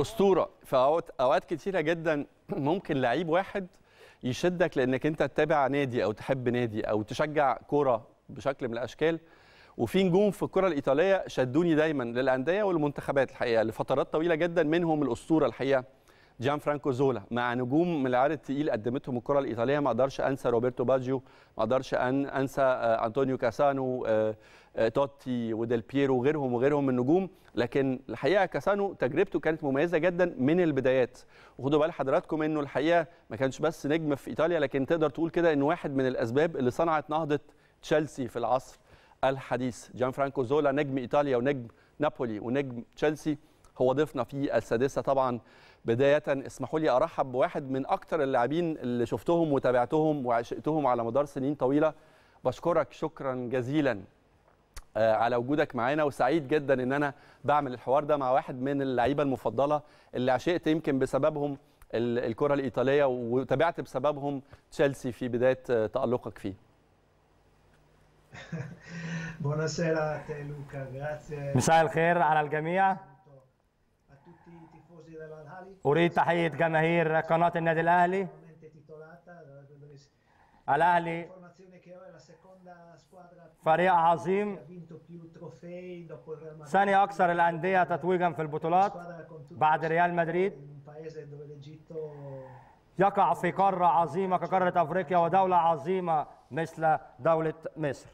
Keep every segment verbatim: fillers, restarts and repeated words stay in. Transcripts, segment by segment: اسطوره. فاوقات كتيره جدا ممكن لعيب واحد يشدك لانك انت تتابع نادي او تحب نادي او تشجع كوره بشكل من الاشكال. وفي نجوم في الكره الايطاليه شدوني دايما للانديه والمنتخبات الحقيقه لفترات طويله جدا، منهم الاسطوره الحقيقه جان فرانكو زولا، مع نجوم من العيار الثقيل قدمتهم الكره الايطاليه. ما اقدرش انسى روبرتو باجيو، ما اقدرش ان انسى انطونيو كاسانو، توتي وديل بييرو وغيرهم وغيرهم من النجوم. لكن الحقيقه كاسانو تجربته كانت مميزه جدا من البدايات، وخدوا بال حضراتكم انه الحقيقه ما كانش بس نجم في ايطاليا، لكن تقدر تقول كده انه واحد من الاسباب اللي صنعت نهضه تشيلسي في العصر الحديث. جان فرانكو زولا نجم ايطاليا ونجم نابولي ونجم تشيلسي، هو ضيفنا في السادسه. طبعا بدايه اسمحوا لي ارحب بواحد من اكثر اللاعبين اللي شفتهم وتابعتهم وعشقتهم على مدار سنين طويله. بشكرك شكرا جزيلا على وجودك معانا، وسعيد جدا ان انا بعمل الحوار ده مع واحد من اللعيبه المفضله اللي عشقت يمكن بسببهم الكره الايطاليه وتابعت بسببهم تشيلسي في بدايه تالقك فيه. مساء الخير على الجميع، أريد تحية جماهير قناة النادي الأهلي. الأهلي فريق عظيم، ثاني أكثر الأندية تتويجا في البطولات بعد ريال مدريد. يقع في قارة عظيمة كقارة أفريقيا ودولة عظيمة مثل دولة مصر.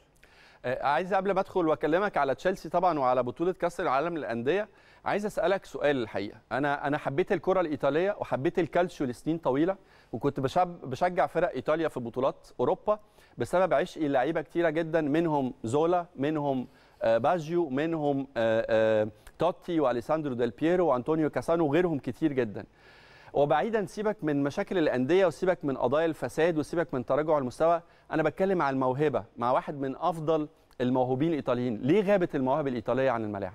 عايز قبل ما ادخل واكلمك على تشيلسي طبعا وعلى بطوله كاس العالم للانديه، عايز اسالك سؤال. الحقيقه انا انا حبيت الكره الايطاليه وحبيت الكالتشيو لسنين طويله، وكنت بشجع فرق ايطاليا في بطولات اوروبا بسبب عشقي لعيبه كتيره جدا، منهم زولا، منهم باجيو، منهم توتي واليساندرو ديل بييرو وانطونيو كاسانو وغيرهم كتير جدا. وبعيدا سيبك من مشاكل الانديه وسيبك من قضايا الفساد وسيبك من تراجع المستوى، انا بتكلم عن الموهبه مع واحد من افضل الموهوبين الايطاليين. ليه غابت المواهب الايطاليه عن الملاعب؟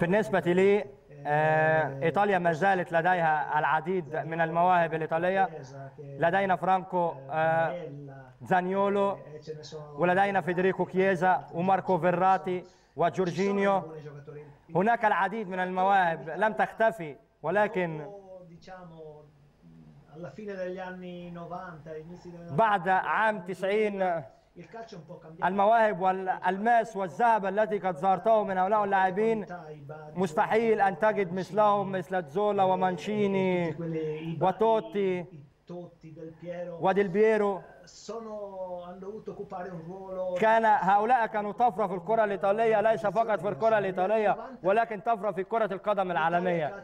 بالنسبه لي ايطاليا ما زالت لديها العديد من المواهب الايطاليه. لدينا فرانكو زانيولو، ولدينا فيدريكو كييزا وماركو فيراتي وجورجينيو. هناك العديد من المواهب لم تختفي، ولكن بعد عام تسعين المواهب والألماس والذهب التي قد زارته من هؤلاء اللاعبين مستحيل أن تجد مثلهم، مثل زولا ومانشيني وتوتي وديل بييرو. كان هؤلاء كانوا طفرة في الكرة الإيطالية، ليس فقط في الكرة الإيطالية ولكن طفرة في كرة القدم العالمية.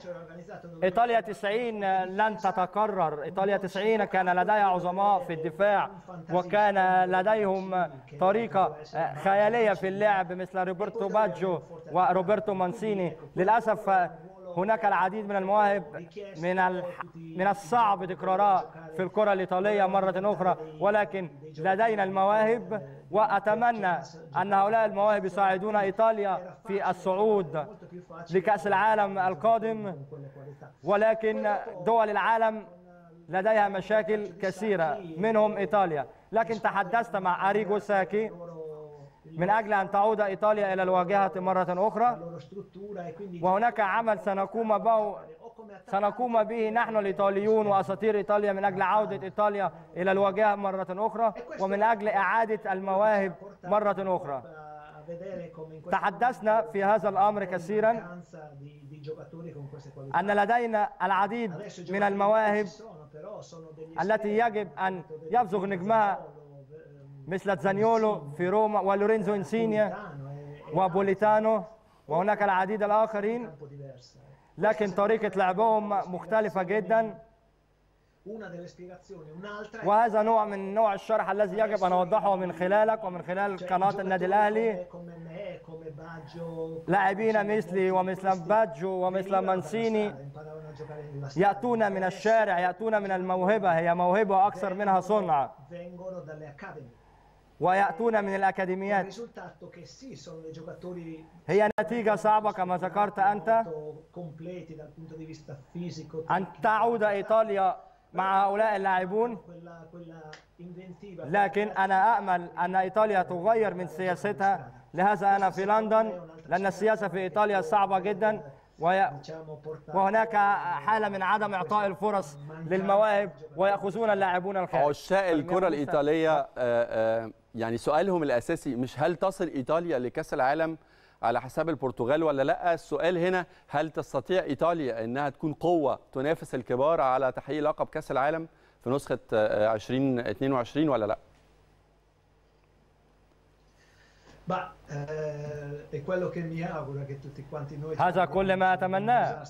إيطاليا تسعين لن تتكرر. إيطاليا تسعين كان لديها عظماء في الدفاع، وكان لديهم طريقة خيالية في اللعب مثل روبرتو باجيو وروبرتو مانسيني. للأسف هناك العديد من المواهب من من الصعب تكرارها في الكرة الإيطالية مرة أخرى، ولكن لدينا المواهب، وأتمنى أن هؤلاء المواهب يساعدون إيطاليا في الصعود لكأس العالم القادم. ولكن دول العالم لديها مشاكل كثيرة منهم إيطاليا. لكن تحدثت مع أريغو ساكي من أجل أن تعود إيطاليا إلى الواجهة مرة أخرى، وهناك عمل سنقوم به سنقوم به نحن الإيطاليون وأساطير إيطاليا من أجل عودة إيطاليا إلى الواجهة مرة أخرى، ومن أجل إعادة المواهب مرة أخرى. تحدثنا في هذا الأمر كثيرا، أن لدينا العديد من المواهب التي يجب أن يبزغ نجمها مثل زانيولو في روما ولورينزو انسينيا وبوليتانو وهناك العديد الآخرين، لكن طريقة لعبهم مختلفة جدا، وهذا نوع من نوع الشرح الذي يجب أن أوضحه من خلالك ومن خلال قناة النادي الأهلي. لاعبين مثلي ومثل باجيو ومثل مانسيني يأتون من الشارع، يأتون من الموهبة، هي موهبة أكثر منها صنع، ويأتون من الأكاديميات. هي نتيجة صعبة كما ذكرت أنت أن تعود إيطاليا مع هؤلاء اللاعبون، لكن أنا أأمل أن إيطاليا تغير من سياستها. لهذا أنا في لندن، لأن السياسة في إيطاليا صعبة جدا، وهناك حالة من عدم إعطاء الفرص للمواهب ويأخذون اللاعبون الخارج. عشاق الكرة الإيطالية يعني سؤالهم الأساسي مش هل تصل إيطاليا لكأس العالم على حساب البرتغال ولا لا. السؤال هنا هل تستطيع إيطاليا أنها تكون قوة تنافس الكبار على تحقيق لقب كأس العالم في نسخة ألفين واثنين وعشرين ولا لا؟ هذا كل ما أتمناه.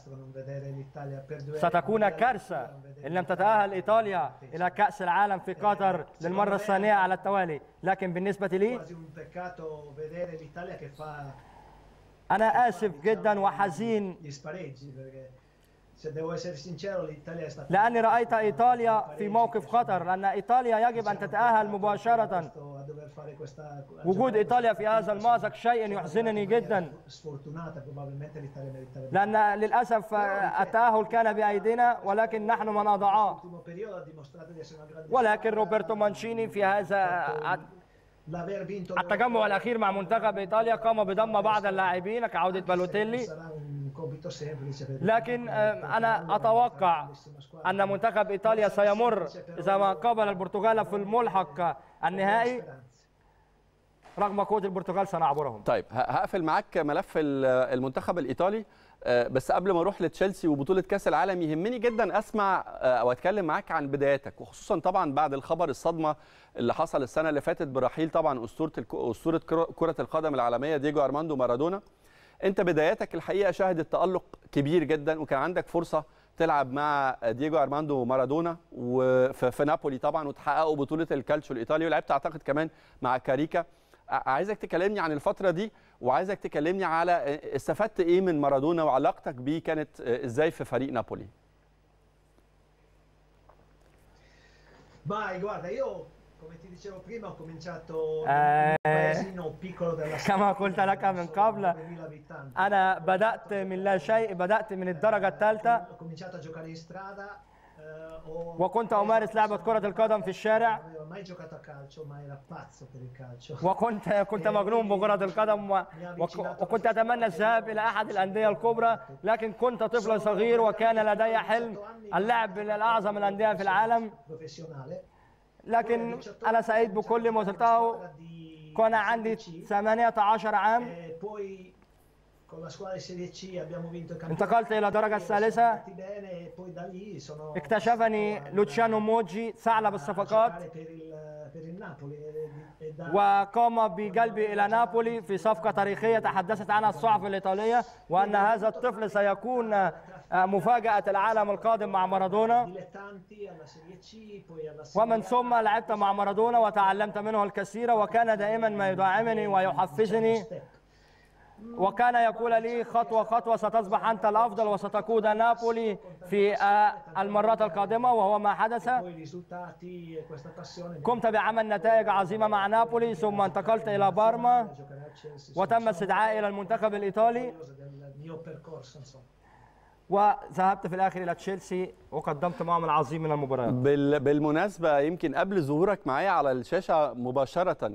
ستكون كارثة إن لم تتأهل إيطاليا إلى كأس العالم في قطر للمرة الثانية على التوالي، لكن بالنسبة لي أنا آسف جدا وحزين، لأني رأيت إيطاليا في موقف خطر، لأن إيطاليا يجب أن تتأهل مباشرة. وجود إيطاليا في هذا المأزق شيء يحزنني جدا، لأن للأسف التأهل كان بأيدينا ولكن نحن من أضعاه. ولكن روبرتو مانشيني في هذا التجمع الأخير مع منتخب إيطاليا قام بضم بعض اللاعبين كعودة بالوتيلي، لكن أنا أتوقع أن منتخب إيطاليا سيمر إذا ما قابل البرتغال في الملحق النهائي. رغم قوة البرتغال سنعبرهم. طيب هقفل معاك ملف المنتخب الإيطالي، بس قبل ما أروح لتشيلسي وبطولة كأس العالم يهمني جدا أسمع وأتكلم معاك عن بداياتك، وخصوصا طبعا بعد الخبر الصدمة اللي حصل السنة اللي فاتت برحيل طبعا أسطورة أسطورة كرة القدم العالمية دييجو أرماندو مارادونا. أنت بداياتك الحقيقة شهدت تألق كبير جدا، وكان عندك فرصة تلعب مع دييجو أرماندو مارادونا وفي نابولي طبعا وتحققوا بطولة الكالتشيو الإيطالي، ولعبت أعتقد كمان مع كاريكا. عايزك تكلمني عن الفترة دي، وعايزك تكلمني على استفدت ايه من مارادونا وعلاقتك بيه كانت ازاي في فريق نابولي. كما قلت لك من قبل، انا بدأت من لا شيء، بدأت من الدرجة الثالثة، وكنت أمارس لعبة كرة القدم في الشارع، وكنت كنت مجنون بكرة القدم، وكنت أتمنى الذهاب إلى أحد الأندية الكبرى، لكن كنت طفل صغير وكان لدي حلم اللعب للأعظم الأندية في العالم. لكن أنا سعيد بكل ما وصلته. كان عندي ثمانية عشر عام، انتقلت إلى الدرجة الثالثة، اكتشفني لوتشانو موجي ثعلب الصفقات وقام بجلبي إلى نابولي في صفقة تاريخية تحدثت عنها الصحف الإيطالية، وأن هذا الطفل سيكون مفاجأة العالم القادم مع مارادونا. ومن ثم لعبت مع مارادونا وتعلمت منه الكثير، وكان دائما ما يدعمني ويحفزني، وكان يقول لي خطوة خطوة ستصبح أنت الأفضل وستقود نابولي في المرات القادمة، وهو ما حدث. قمت بعمل نتائج عظيمة مع نابولي، ثم انتقلت إلى بارما وتم استدعائي إلى المنتخب الإيطالي، وذهبت في الآخر إلى تشيلسي وقدمت معهم العظيم من المباريات. بالمناسبة يمكن قبل ظهورك معايا على الشاشة مباشرة،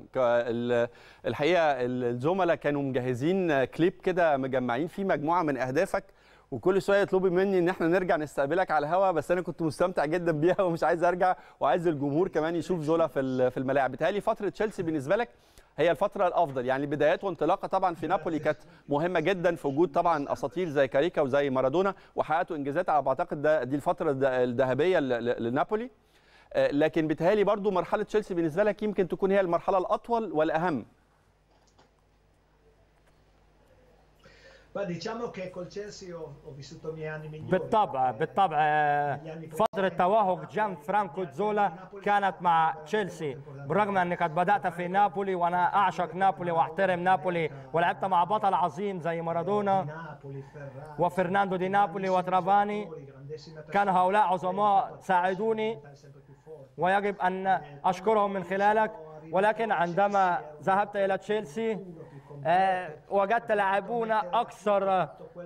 الحقيقة الزملاء كانوا مجهزين كليب كده مجمعين فيه مجموعة من أهدافك، وكل شوية يطلبوا مني إن احنا نرجع نستقبلك على الهواء، بس أنا كنت مستمتع جدا بيها ومش عايز أرجع، وعايز الجمهور كمان يشوف زولا في الملاعب. بتهيألي فترة تشيلسي بالنسبة لك هي الفترة الأفضل، يعني بدايات وانطلاقة طبعا في نابولي كانت مهمة جدا في وجود طبعا أساطير زي كاريكا وزي مارادونا، وحققتوا إنجازات على أعتقد ده دي الفترة الذهبية لنابولي، لكن بتهيألي برضو مرحلة تشيلسي بالنسبة لك يمكن تكون هي المرحلة الأطول والأهم. بالطبع بالطبع فترة توهج جان فرانكو زولا كانت مع تشيلسي، بالرغم أني قد بدأت في نابولي وأنا أعشق نابولي وأحترم نابولي، ولعبت مع بطل عظيم زي مارادونا وفرناندو دي نابولي وترافاني. كان هؤلاء عظماء ساعدوني ويجب أن أشكرهم من خلالك، ولكن عندما ذهبت إلى تشيلسي وجدت لاعبونا أكثر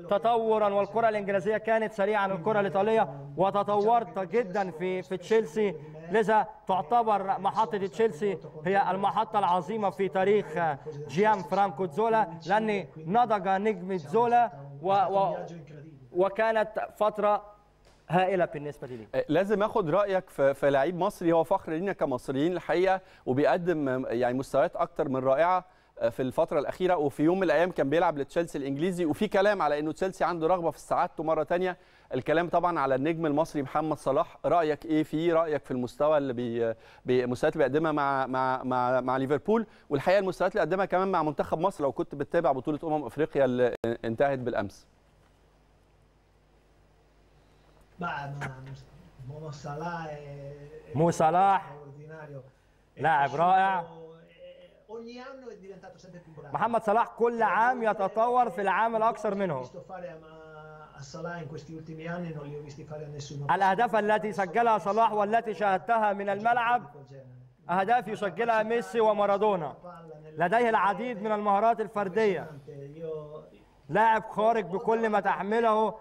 تطورا، والكرة الإنجليزية كانت سريعة عن الكرة الإيطالية وتطورت جدا في في تشيلسي، لذا تعتبر محطة تشيلسي هي المحطة العظيمة في تاريخ جيان فرانكو زولا، لأن نضج نجم زولا و و وكانت فترة هائله بالنسبه لي. لازم اخد رايك في لعيب مصري هو فخر لينا كمصريين الحقيقه، وبيقدم يعني مستويات اكتر من رائعه في الفتره الاخيره، وفي يوم من الايام كان بيلعب لتشيلسي الانجليزي، وفي كلام على انه تشيلسي عنده رغبه في سعادته مره ثانيه. الكلام طبعا على النجم المصري محمد صلاح، رايك ايه فيه؟ رايك في المستوى اللي المستويات اللي بيقدمها مع مع مع, مع ليفربول، والحقيقه المستويات اللي قدمها كمان مع منتخب مصر لو كنت بتتابع بطوله امم افريقيا اللي انتهت بالامس. مع مو صلاح مو صلاح لاعب رائع، محمد صلاح كل عام يتطور في العام الأكثر منه. الأهداف التي سجلها صلاح والتي شاهدتها من الملعب أهداف يسجلها ميسي ومارادونا، لديه العديد من المهارات الفردية، لاعب خارق بكل ما تحمله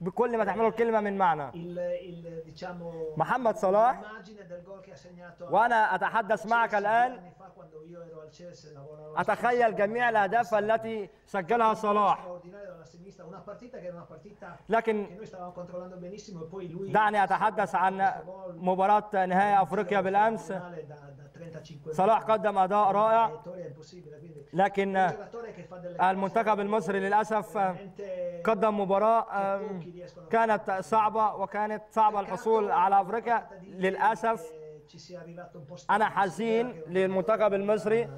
بكل ما تحمله الكلمة من معنى. محمد صلاح، وأنا أتحدث معك الآن، أتخيل جميع الأهداف التي سجلها صلاح، لكن دعني أتحدث عن مباراة نهائي أفريقيا بالأمس. صلاح قدم أداء رائع، لكن المنتخب المصري للأسف قدم مباراة كانت صعبة، وكانت صعبة الحصول على أفريقيا للأسف. أنا حزين للمنتخب المصري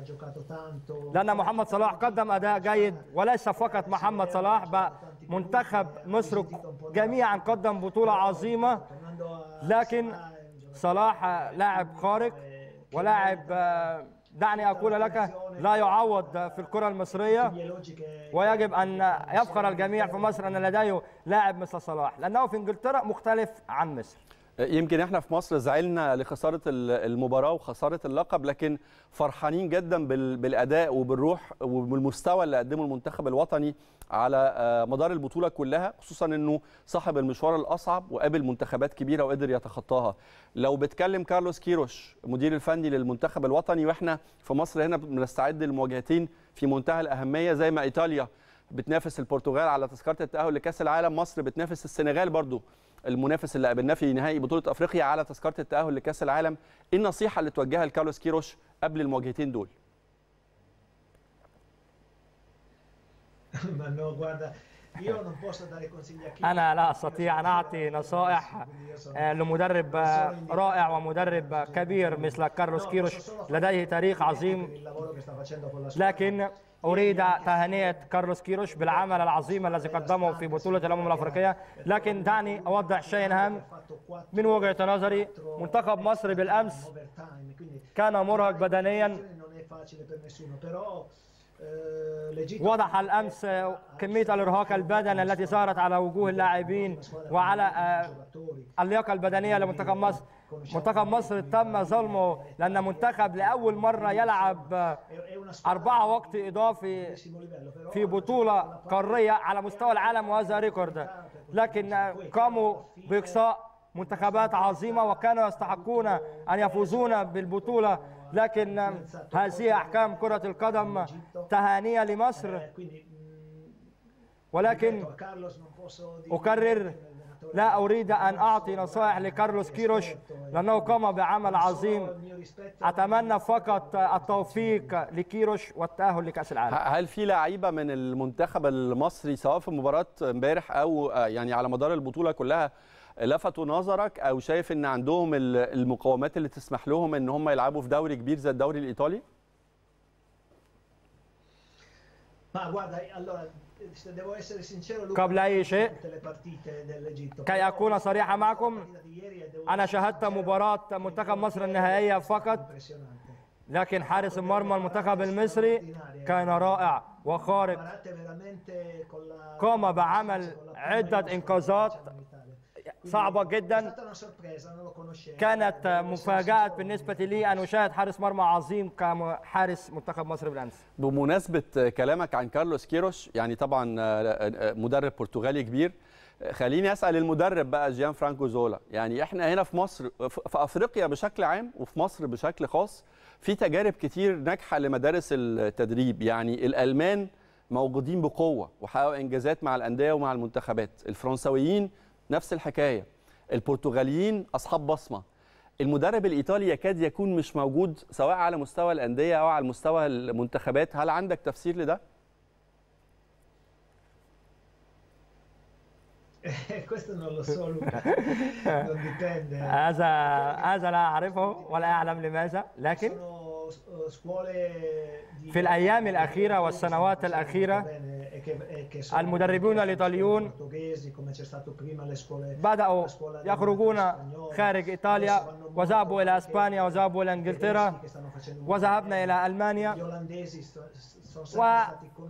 لأن محمد صلاح قدم أداء جيد، وليس فقط محمد صلاح بقى منتخب مصر جميعا قدم بطولة عظيمة، لكن صلاح لاعب خارق ولاعب دعني أقول لك لا يعوض في الكرة المصرية، ويجب أن يفخر الجميع في مصر أن لديه لاعب مثل صلاح، لأنه في إنجلترا مختلف عن مصر. يمكن احنا في مصر زعلنا لخسارة المباراة وخسارة اللقب، لكن فرحانين جدا بالأداء وبالروح وبالمستوى اللي قدمه المنتخب الوطني على مدار البطولة كلها، خصوصا انه صاحب المشوار الأصعب وقابل منتخبات كبيرة وقدر يتخطاها. لو بتكلم كارلوس كيروش مدير الفني للمنتخب الوطني، واحنا في مصر هنا بنستعد للمواجهتين في منتهى الأهمية، زي ما إيطاليا بتنافس البرتغال على تذكرة التأهل لكأس العالم، مصر بتنافس السنغال برضو المنافس اللي قابلناه في نهائي بطولة أفريقيا على تذكرة التأهل لكأس العالم. إيه النصيحة اللي توجهها لكارلوس كيروش قبل المواجهتين دول؟ أنا لا أستطيع أن أعطي نصائح لمدرب رائع ومدرب كبير مثل كارلوس كيروش، لديه تاريخ عظيم، لكن أريد تهنئة كارلوس كيروش بالعمل العظيم الذي قدمه في بطولة الأمم الأفريقية. لكن دعني أوضح شيء هام من وجهة نظري، منتخب مصر بالأمس كان مرهق بدنيا، وضح الأمس كمية الإرهاق البدني التي سارت على وجوه اللاعبين وعلى اللياقة البدنية لمنتخب مصر. منتخب مصر تم ظلمه، لأن منتخب لأول مرة يلعب أربعة وقت إضافي في بطولة قارية على مستوى العالم، وهذا ريكورد، لكن قاموا بإقصاء منتخبات عظيمة وكانوا يستحقون أن يفوزون بالبطولة، لكن هذه أحكام كرة القدم. تهانية لمصر، ولكن أكرر لا أريد أن أعطي نصائح لكارلوس كيروش لأنه قام بعمل عظيم. أتمنى فقط التوفيق لكيروش والتأهل لكأس العالم. هل في لعيبة من المنتخب المصري سواء في مباراة امبارح أو يعني على مدار البطولة كلها لفتوا نظرك أو شايف أن عندهم المقومات اللي تسمح لهم أن هم يلعبوا في دوري كبير زي الدوري الإيطالي؟ قبل أي شيء كي أكون صريحة معكم، أنا شاهدت مباراة منتخب مصر النهائية فقط، لكن حارس المرمى المنتخب المصري كان رائع وخارق، قام بعمل عدة إنقاذات صعبه جدا، كانت مفاجاه بالنسبه لي ان اشاهد حارس مرمى عظيم كحارس منتخب مصر بالامس. بمناسبه كلامك عن كارلوس كيروش، يعني طبعا مدرب برتغالي كبير، خليني اسال المدرب بقى جيان فرانكو زولا، يعني احنا هنا في مصر، في افريقيا بشكل عام وفي مصر بشكل خاص، في تجارب كتير ناجحه لمدارس التدريب. يعني الالمان موجودين بقوه وحققوا انجازات مع الانديه ومع المنتخبات، الفرنسويين نفس الحكايه، البرتغاليين اصحاب بصمه، المدرب الايطالي يكاد يكون مش موجود سواء على مستوى الانديه او على مستوى المنتخبات. هل عندك تفسير لده؟ questo non lo so Luca non dipende هذا هذا لا اعرفه ولا اعلم لماذا، لكن في الأيام الأخيرة والسنوات الأخيرة المدربون الإيطاليون بدأوا يخرجون خارج إيطاليا وذهبوا إلى إسبانيا وذهبوا إلى إنجلترا وذهبنا إلى ألمانيا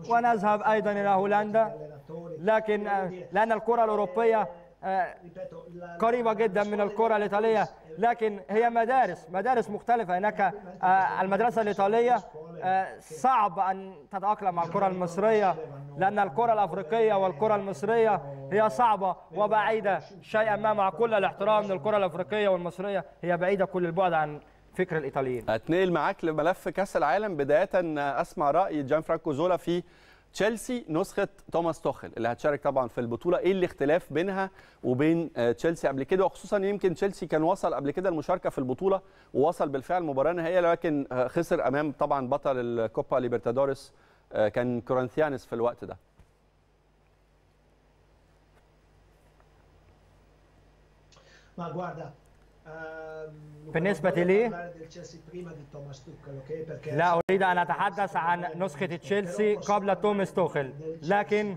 ونذهب أيضا إلى هولندا، لكن لأن الكرة الأوروبية قريبة جدا من الكرة الإيطالية، لكن هي مدارس مدارس مختلفة. هناك المدرسة الإيطالية صعب أن تتأقلم مع الكرة المصرية، لأن الكرة الأفريقية والكرة المصرية هي صعبة وبعيدة شيئا ما، مع كل الاحترام للكرة الأفريقية والمصرية هي بعيدة كل البعد عن فكر الإيطاليين. أتنقل معاك لملف كأس العالم، بداية أسمع رأي جان فرانكو زولا في تشيلسي نسخة توماس توخل اللي هتشارك طبعا في البطولة. ايه الاختلاف بينها وبين تشيلسي قبل كده، وخصوصا يمكن تشيلسي كان وصل قبل كده المشاركة في البطولة ووصل بالفعل مباراة نهائية، لكن خسر امام طبعا بطل الكوبا ليبرتادوريس كان كورنثيانس في الوقت ده. ما جواردا بالنسبة لي لا أريد أن أتحدث عن نسخة تشيلسي قبل توماس توخل، لكن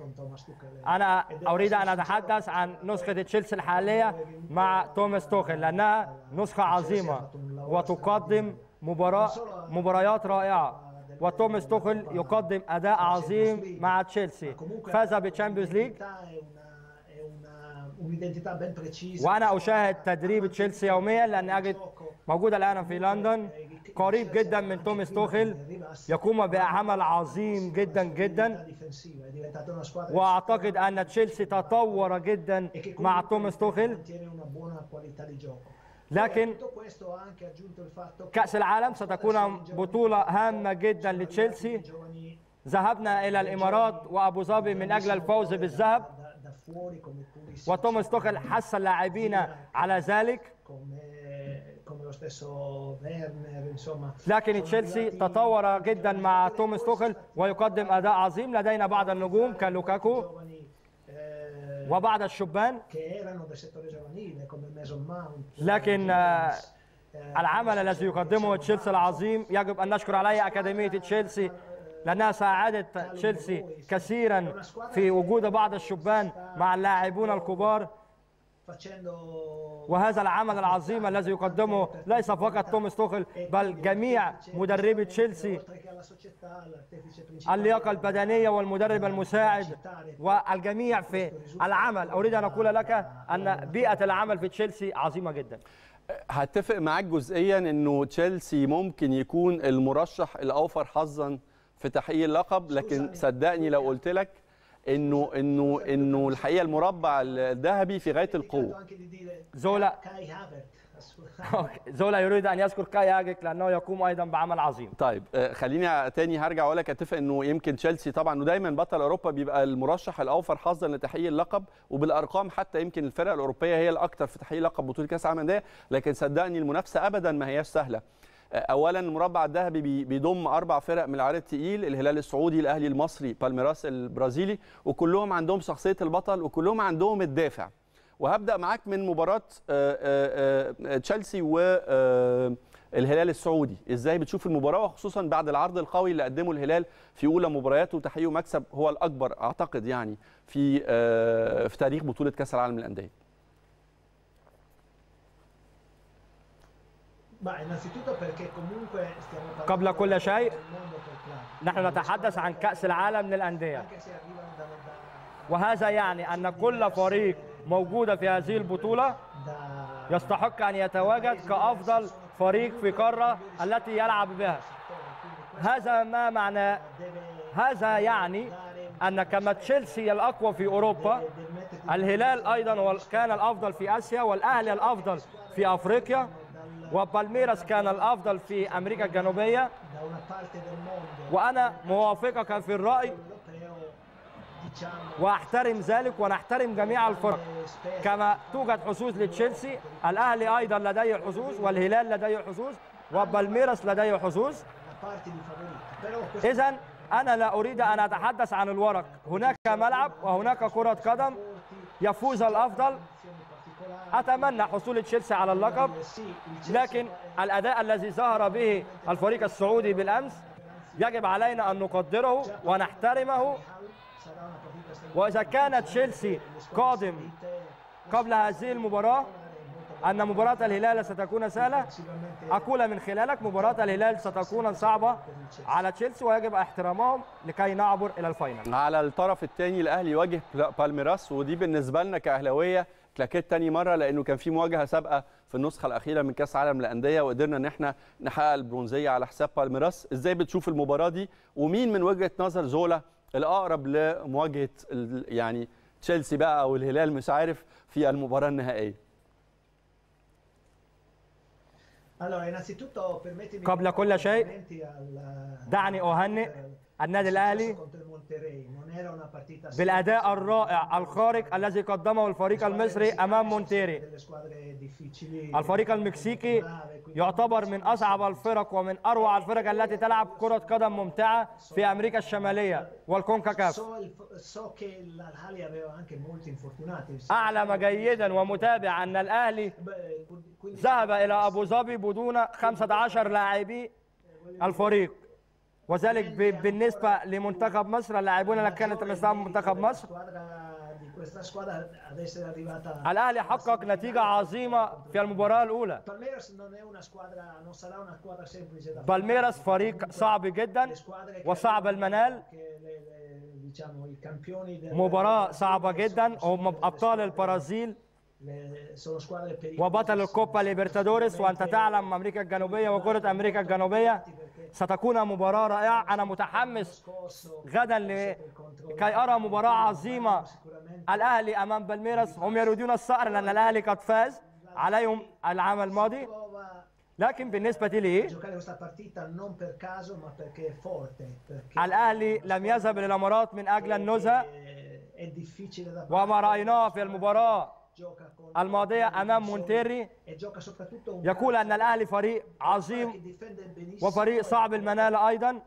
أنا أريد أن أتحدث عن نسخة تشيلسي الحالية مع توماس توخل، لأنها نسخة عظيمة وتقدم مباراة مباريات رائعة، وتوماس توخل يقدم أداء عظيم مع تشيلسي، فاز بالتشامبيونز ليج، وأنا أشاهد تدريب تشيلسي يوميا لأن أجد موجود الآن في لندن قريب جدا من توماس توخل، يقوم بعمل عظيم جدا جدا، وأعتقد أن تشيلسي تطور جدا مع توماس توخل. لكن كأس العالم ستكون بطولة هامة جدا لتشيلسي، ذهبنا إلى الإمارات وأبو ظبي من أجل الفوز بالذهب، وتوماس توخل حث اللاعبين على ذلك، لكن تشيلسي تطور جدا مع توماس توخل ويقدم أداء عظيم. لدينا بعض النجوم كلوكاكو وبعض الشبان، لكن العمل الذي يقدمه تشيلسي العظيم يجب أن نشكر عليه أكاديمية تشيلسي، لأنها ساعدت تشيلسي كثيرا في وجود بعض الشبان مع اللاعبون الكبار، وهذا العمل العظيم الذي يقدمه ليس فقط توماس توخل بل جميع مدربي تشيلسي، اللياقة البدنية والمدرب المساعد والجميع في العمل. أريد أن أقول لك أن بيئة العمل في تشيلسي عظيمة جدا. هتفق معاك جزئيا أنه تشيلسي ممكن يكون المرشح الأوفر حظا في تحقيق اللقب، لكن صدقني لو قلت لك انه انه انه الحقيقه المربع الذهبي في غايه القوه. زولا زولا يريد ان يذكر كاي هافرتس لانه يقوم ايضا بعمل عظيم. طيب خليني تاني هرجع اقول لك اتفق انه يمكن تشيلسي طبعا ودايما بطل اوروبا بيبقى المرشح الاوفر حظا لتحقيق اللقب، وبالارقام حتى يمكن الفرق الاوروبيه هي الاكثر في تحقيق لقب بطوله كاس العالم للانديه، لكن صدقني المنافسه ابدا ما هياش سهله. اولا المربع الذهبي بيضم اربع فرق من العيار الثقيل، الهلال السعودي، الاهلي المصري، بالميراس البرازيلي، وكلهم عندهم شخصيه البطل وكلهم عندهم الدافع. وهبدا معاك من مباراه تشيلسي والهلال السعودي، ازاي بتشوف المباراه وخصوصا بعد العرض القوي اللي قدمه الهلال في اولى مبارياته وتحقيقه مكسب هو الاكبر اعتقد يعني في في تاريخ بطوله كاس العالم للانديه. قبل كل شيء نحن نتحدث عن كأس العالم للأندية، وهذا يعني أن كل فريق موجودة في هذه البطولة، يستحق أن يتواجد كأفضل فريق في القارة التي يلعب بها. هذا ما معناه؟ هذا يعني أن كما تشيلسي الأقوى في أوروبا، الهلال أيضا كان الأفضل في آسيا، والأهلي الأفضل في أفريقيا، وبالميراس كان الأفضل في أمريكا الجنوبية. وأنا موافقك في الرأي وأحترم ذلك، ونحترم جميع الفرق. كما توجد حظوظ لتشيلسي، الأهلي أيضا لديه حظوظ، والهلال لديه حظوظ، وبالميراس لديه حظوظ. إذا أنا لا أريد أن أتحدث عن الورق، هناك ملعب وهناك كرة قدم، يفوز الأفضل. أتمنى حصول تشيلسي على اللقب، لكن الأداء الذي ظهر به الفريق السعودي بالأمس يجب علينا أن نقدره ونحترمه. وإذا كان تشيلسي قادم قبل هذه المباراة أن مباراة الهلال ستكون سهلة، أقول من خلالك مباراة الهلال ستكون صعبة على تشيلسي، ويجب احترامهم لكي نعبر إلى الفاينل. على الطرف الثاني الأهلي يواجه بالميراس، ودي بالنسبة لنا كأهلاوية كلاكيت تاني مرة، لأنه كان في مواجهة سابقة في النسخة الأخيرة من كأس عالم الأندية وقدرنا إن احنا نحقق البرونزية على حساب بالميراس. إزاي بتشوف المباراة دي، ومين من وجهة نظر زولا الأقرب لمواجهة يعني تشيلسي بقى أو الهلال مش عارف في المباراة النهائية؟ قبل كل شيء دعني أهنئ النادي الأهلي بالأداء الرائع الخارق الذي قدمه الفريق المصري أمام مونتيري. الفريق المكسيكي يعتبر من أصعب الفرق ومن أروع الفرق التي تلعب كرة قدم ممتعة في أمريكا الشمالية والكونكاكاف. أعلم جيدا ومتابع أن الأهلي ذهب إلى أبو ظبي بدون خمسة عشر لاعبي الفريق، وذلك بالنسبة لمنتخب مصر اللاعبون اللي كانت تمثلهم منتخب مصر. الأهلي حقق نتيجة عظيمة في المباراة الأولى. بالميراس فريق صعب جدا وصعب المنال، مباراة صعبة جدا، هم أبطال البرازيل وبطل الكوبا ليبرتادوريس، وأنت تعلم أمريكا الجنوبية وكرة أمريكا الجنوبية ستكون مباراة رائعة. أنا متحمس غدا لكي أرى مباراة عظيمة، الأهلي أمام بالميراس. هم يريدون الصقر لأن الأهلي قد فاز عليهم العام الماضي، لكن بالنسبة لي الأهلي لم يذهب للإمارات من أجل النزهة، وما رأيناه في المباراة الماضية أمام مونتيري يقول أن الأهلي فريق عظيم وفريق صعب المنال أيضا.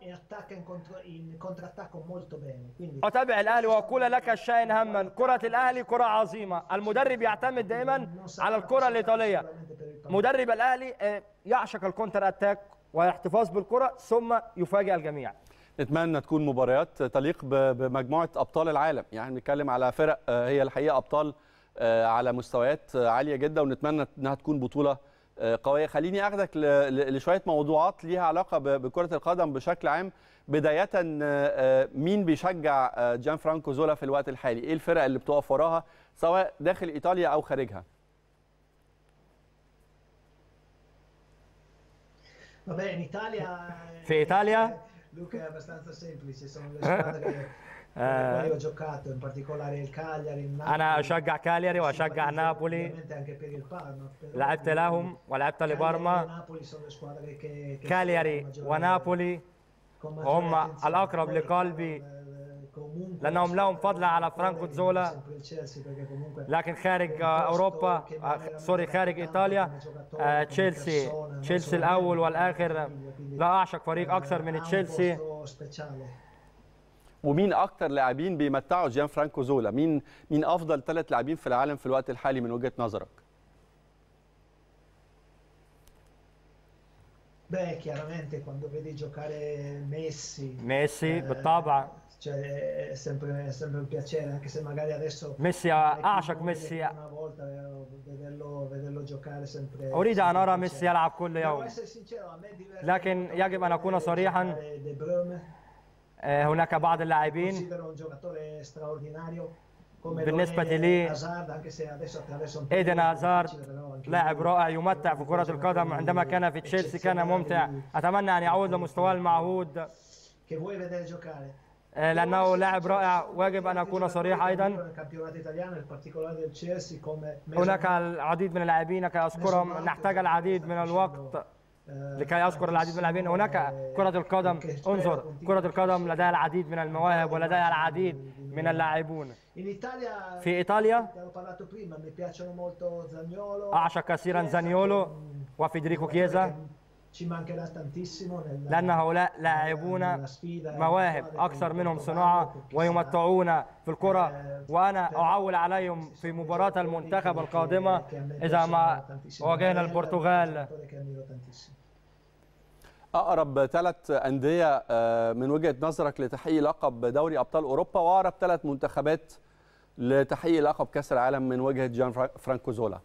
أتابع الأهلي وأقول لك الشاين هما، كرة الأهلي كرة عظيمة، المدرب يعتمد دائما على الكرة الإيطالية. مدرب الأهلي يعشق الكونتر أتاك والاحتفاظ بالكرة ثم يفاجئ الجميع. نتمنى تكون مباريات تليق بمجموعة أبطال العالم، يعني بنتكلم على فرق هي الحقيقة أبطال على مستويات عالية جدا، ونتمنى انها تكون بطولة قوية. خليني اخدك لشوية موضوعات ليها علاقة بكرة القدم بشكل عام. بداية، مين بيشجع جان فرانكو زولا في الوقت الحالي؟ ايه الفرق اللي بتقف وراها سواء داخل ايطاليا او خارجها؟ في ايطاليا أنا أشجع كالياري وأشجع نابولي، لعبت لهم ولعبت لبارما. كالياري ونابولي هم الأقرب لقلبي لأنهم لهم فضل على فرانكو زولا، لكن خارج أوروبا سوري خارج إيطاليا تشيلسي تشيلسي الأول والآخر، لا أعشق فريق أكثر من تشيلسي. ومين أكتر لاعبين بيمتعوا جيان فرانكو زولا؟ مين مين أفضل ثلاث لاعبين في العالم في الوقت الحالي من وجهة نظرك؟ ميسي بالطبع. ميسي أعشق ميسي، أريد أن أرى ميسي يلعب كل يوم، لكن يجب أن أكون صريحا، هناك بعض اللاعبين بالنسبة لي إيدن هازارد لاعب رائع يمتع في كرة القدم، عندما كان في تشيلسي كان ممتع، أتمنى أن يعود لمستواه المعهود لأنه لاعب رائع. واجب أن أكون صريح أيضا، هناك العديد من اللاعبين كي أذكرهم نحتاج العديد من الوقت لكي أذكر العديد من اللاعبين. هناك كرة القدم، انظر كرة القدم لديها العديد من المواهب ولديها العديد من اللاعبون. في إيطاليا أعشق كثيرا زانيولو وفيدريكو كييزا لأن هؤلاء لاعبون مواهب أكثر منهم صناعة ويمتعون في الكرة، وأنا أعول عليهم في مباراة المنتخب القادمة إذا ما واجهنا البرتغال. أقرب ثلاث أندية من وجهة نظرك لتحقيق لقب دوري أبطال أوروبا، وأقرب ثلاث منتخبات لتحقيق لقب كأس العالم من وجهة جان فرانكو زولا.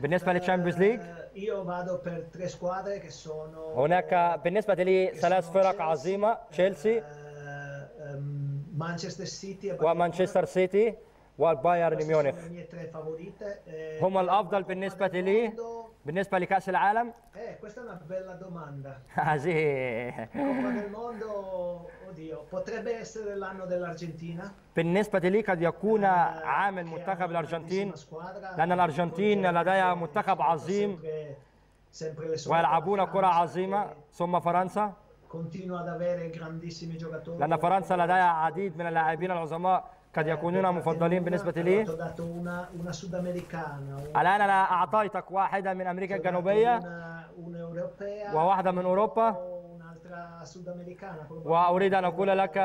بالنسبة للتشامبيونز ليج هناك بالنسبة لي ثلاث فرق عظيمة، تشيلسي ومانشستر سيتي والبايرن ميونخ، هم الأفضل بالنسبة لي. بالنسبة لكأس العالم هذه بالنسبة لي قد يكون عام المنتخب الأرجنتين، لأن الأرجنتين لديها منتخب عظيم ويلعبون كرة عظيمة، ثم فرنسا لأن فرنسا لديها عديد من اللاعبين العظماء قد يكونون مفضلين بالنسبة لي. الآن أنا أعطيتك واحدة من أمريكا الجنوبية وواحدة من أوروبا، وأريد أن أقول لك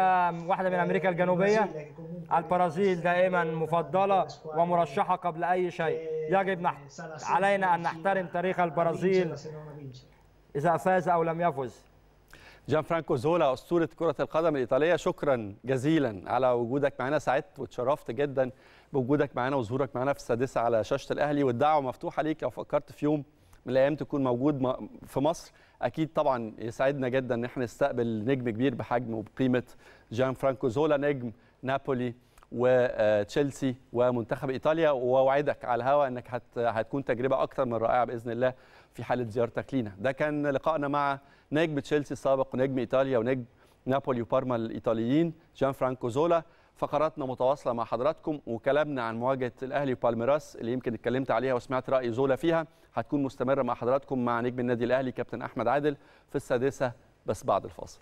واحدة من أمريكا الجنوبية، البرازيل دائما مفضلة ومرشحة قبل أي شيء. يجب علينا أن نحترم تاريخ البرازيل إذا فاز أو لم يفز. جان فرانكو زولا أسطورة كرة القدم الإيطالية، شكرا جزيلا على وجودك معنا، سعدت وتشرفت جدا بوجودك معنا وظهورك معنا في السادسة على شاشة الأهلي، والدعوة مفتوحة ليك لو فكرت في يوم من الأيام تكون موجود في مصر. أكيد طبعا يسعدنا جدا إن احنا نستقبل نجم كبير بحجم وبقيمة جان فرانكو زولا، نجم نابولي وتشيلسي ومنتخب إيطاليا، ووعدك على الهواء أنك هتكون تجربة أكثر من رائعة بإذن الله في حالة زيارتك لينا. ده كان لقائنا مع نجم تشيلسي السابق ونجم إيطاليا ونجم نابولي وبارما الإيطاليين جان فرانكو زولا. فقراتنا متواصلة مع حضراتكم، وكلامنا عن مواجهة الأهلي وبالميراس اللي يمكن اتكلمت عليها وسمعت رأي زولا فيها هتكون مستمرة مع حضراتكم مع نجم النادي الأهلي كابتن أحمد عادل في السادسة بس بعد الفاصل.